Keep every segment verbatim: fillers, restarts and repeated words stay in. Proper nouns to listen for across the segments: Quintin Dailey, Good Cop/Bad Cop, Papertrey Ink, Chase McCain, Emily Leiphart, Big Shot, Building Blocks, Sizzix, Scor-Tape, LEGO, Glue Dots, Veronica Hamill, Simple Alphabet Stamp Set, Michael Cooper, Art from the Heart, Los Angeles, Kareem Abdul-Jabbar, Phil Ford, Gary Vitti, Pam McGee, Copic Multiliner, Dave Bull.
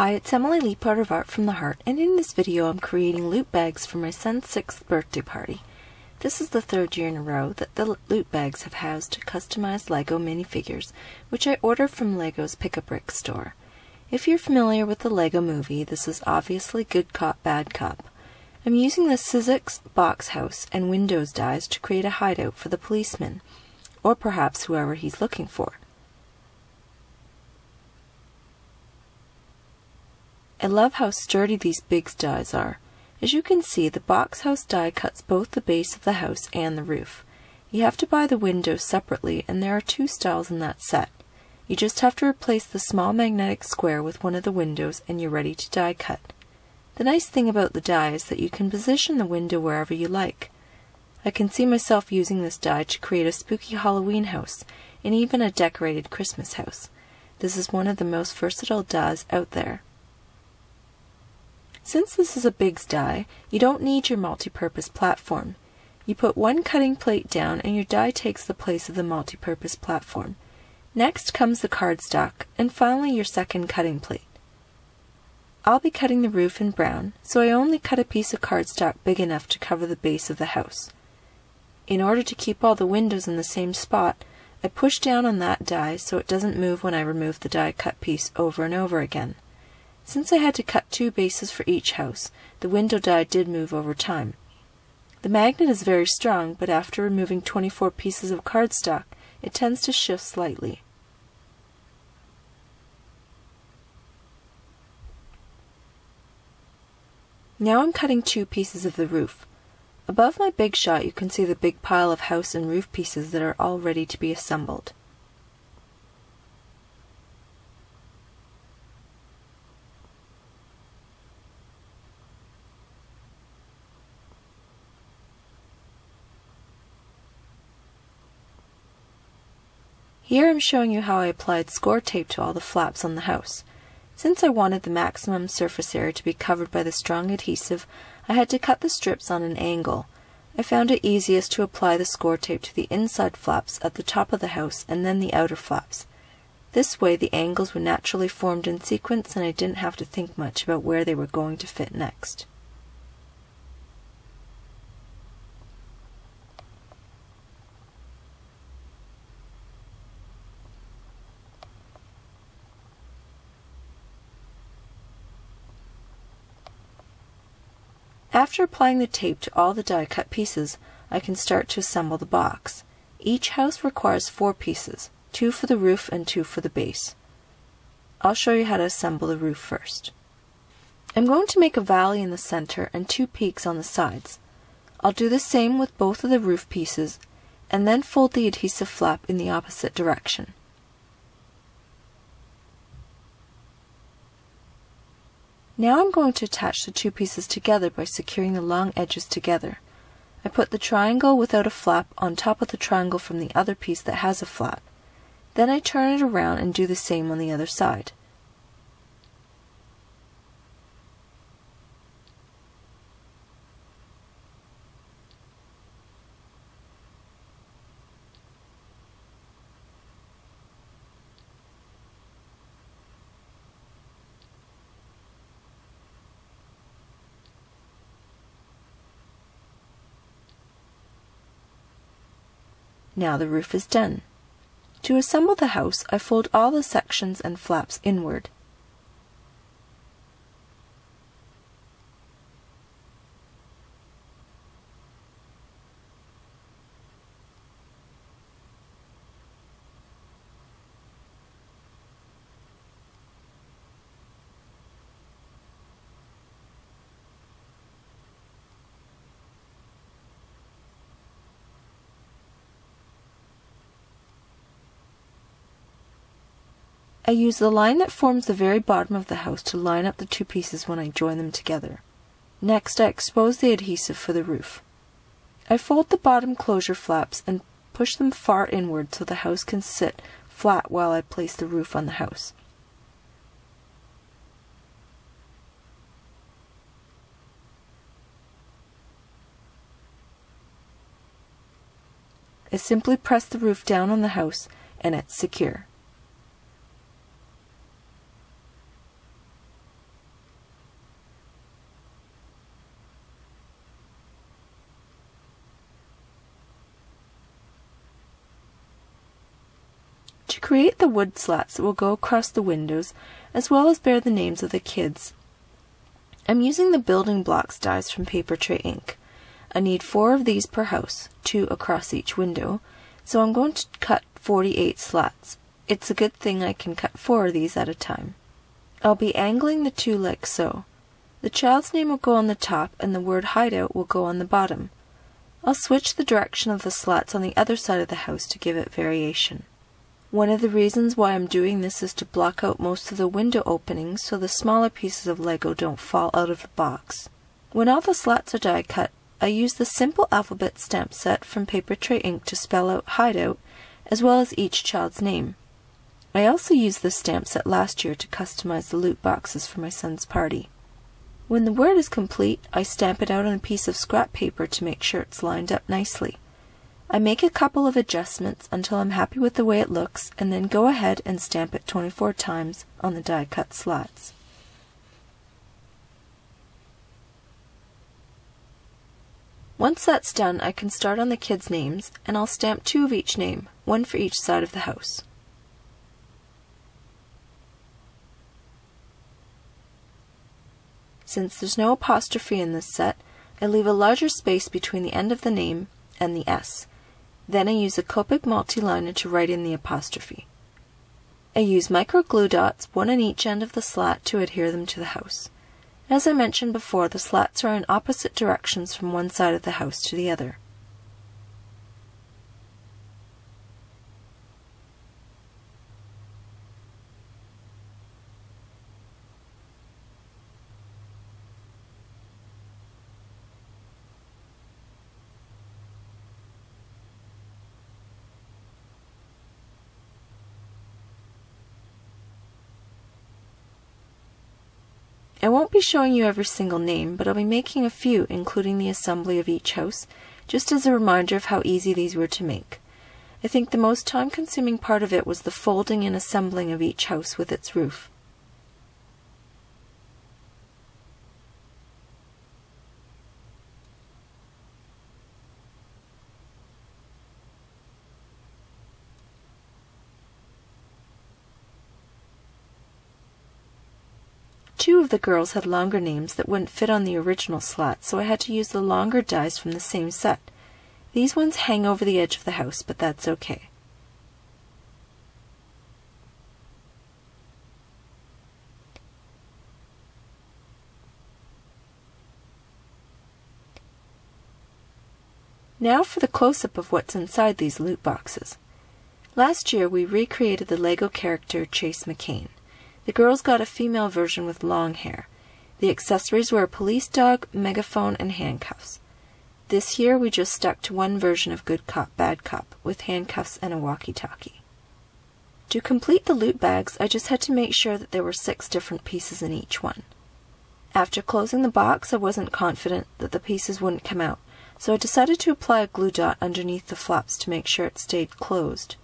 Hi, it's Emily Leiphart of Art from the Heart, and in this video I'm creating loot bags for my son's sixth birthday party. This is the third year in a row that the loot bags have housed customized LEGO minifigures, which I ordered from LEGO's Pick a Brick store. If you're familiar with the LEGO movie, this is obviously Good Cop, Bad Cop. I'm using the Sizzix box house and windows dies to create a hideout for the policeman, or perhaps whoever he's looking for. I love how sturdy these big dies are. As you can see, the box house die cuts both the base of the house and the roof. You have to buy the windows separately, and there are two styles in that set. You just have to replace the small magnetic square with one of the windows and you're ready to die cut. The nice thing about the die is that you can position the window wherever you like. I can see myself using this die to create a spooky Halloween house, and even a decorated Christmas house. This is one of the most versatile dies out there. Since this is a big die, you don't need your multi-purpose platform. You put one cutting plate down and your die takes the place of the multi-purpose platform. Next comes the cardstock, and finally your second cutting plate. I'll be cutting the roof in brown, so I only cut a piece of cardstock big enough to cover the base of the house. In order to keep all the windows in the same spot, I push down on that die so it doesn't move when I remove the die cut piece over and over again. Since I had to cut two bases for each house, the window die did move over time. The magnet is very strong, but after removing twenty-four pieces of cardstock, it tends to shift slightly. Now I'm cutting two pieces of the roof. Above my Big Shot, you can see the big pile of house and roof pieces that are all ready to be assembled. Here I'm showing you how I applied Scor-Tape to all the flaps on the house. Since I wanted the maximum surface area to be covered by the strong adhesive, I had to cut the strips on an angle. I found it easiest to apply the Scor-Tape to the inside flaps at the top of the house and then the outer flaps. This way the angles were naturally formed in sequence and I didn't have to think much about where they were going to fit next. After applying the tape to all the die-cut pieces, I can start to assemble the box. Each house requires four pieces, two for the roof and two for the base. I'll show you how to assemble the roof first. I'm going to make a valley in the center and two peaks on the sides. I'll do the same with both of the roof pieces, and then fold the adhesive flap in the opposite direction. Now I'm going to attach the two pieces together by securing the long edges together. I put the triangle without a flap on top of the triangle from the other piece that has a flap. Then I turn it around and do the same on the other side. Now the roof is done. To assemble the house, I fold all the sections and flaps inward. I use the line that forms the very bottom of the house to line up the two pieces when I join them together. Next, I expose the adhesive for the roof. I fold the bottom closure flaps and push them far inward so the house can sit flat while I place the roof on the house. I simply press the roof down on the house and it's secure. to create the wood slats that will go across the windows, as well as bear the names of the kids. I'm using the Building Blocks dies from Papertrey Ink. I need four of these per house, two across each window, so I'm going to cut forty-eight slats. It's a good thing I can cut four of these at a time. I'll be angling the two like so. The child's name will go on the top and the word hideout will go on the bottom. I'll switch the direction of the slats on the other side of the house to give it variation. One of the reasons why I'm doing this is to block out most of the window openings so the smaller pieces of Lego don't fall out of the box. When all the slats are die cut, I use the Simple Alphabet Stamp Set from Papertrey Ink to spell out hideout, as well as each child's name. I also used this stamp set last year to customize the loot boxes for my son's party. When the word is complete, I stamp it out on a piece of scrap paper to make sure it's lined up nicely. I make a couple of adjustments until I'm happy with the way it looks, and then go ahead and stamp it twenty-four times on the die-cut slats. Once that's done, I can start on the kids' names, and I'll stamp two of each name, one for each side of the house. Since there's no apostrophe in this set, I leave a larger space between the end of the name and the S. Then I use a Copic Multiliner to write in the apostrophe. I use micro glue dots, one on each end of the slat, to adhere them to the house. As I mentioned before, the slats are in opposite directions from one side of the house to the other. I won't be showing you every single name, but I'll be making a few, including the assembly of each house, just as a reminder of how easy these were to make. I think the most time-consuming part of it was the folding and assembling of each house with its roof. Two of the girls had longer names that wouldn't fit on the original slats, so I had to use the longer dies from the same set. These ones hang over the edge of the house, but that's okay. Now for the close-up of what's inside these loot boxes. Last year we recreated the Lego character Chase McCain. The girls got a female version with long hair. The accessories were a police dog, megaphone, and handcuffs. This year we just stuck to one version of Good Cop, Bad Cop, with handcuffs and a walkie-talkie. To complete the loot bags, I just had to make sure that there were six different pieces in each one. After closing the box, I wasn't confident that the pieces wouldn't come out, so I decided to apply a glue dot underneath the flaps to make sure it stayed closed.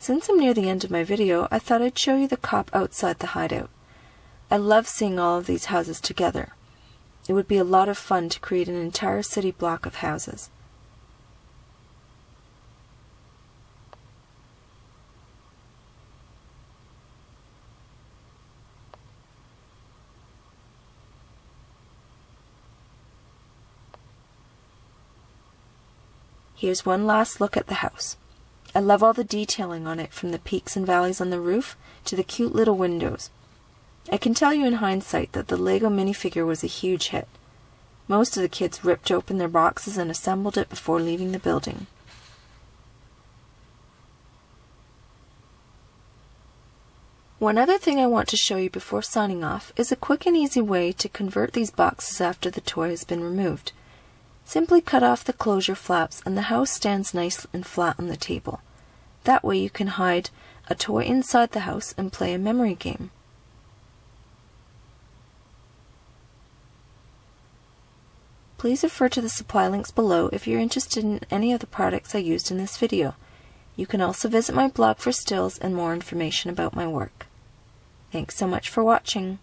Since I'm near the end of my video, I thought I'd show you the cop outside the hideout. I love seeing all of these houses together. It would be a lot of fun to create an entire city block of houses. Here's one last look at the house. I love all the detailing on it, from the peaks and valleys on the roof to the cute little windows. I can tell you in hindsight that the Lego minifigure was a huge hit. Most of the kids ripped open their boxes and assembled it before leaving the building. One other thing I want to show you before signing off is a quick and easy way to convert these boxes after the toy has been removed. Simply cut off the closure flaps and the house stands nice and flat on the table. That way you can hide a toy inside the house and play a memory game. Please refer to the supply links below if you're interested in any of the products I used in this video. You can also visit my blog for stills and more information about my work. Thanks so much for watching.